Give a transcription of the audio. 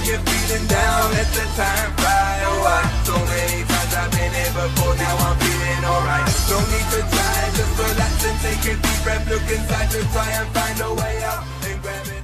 when you're feeling down, let the time fly. Oh, so many times I've been here before, now I'm feeling alright. No need to try, just relax and take a deep breath. Look inside to try and find a way out and grab it.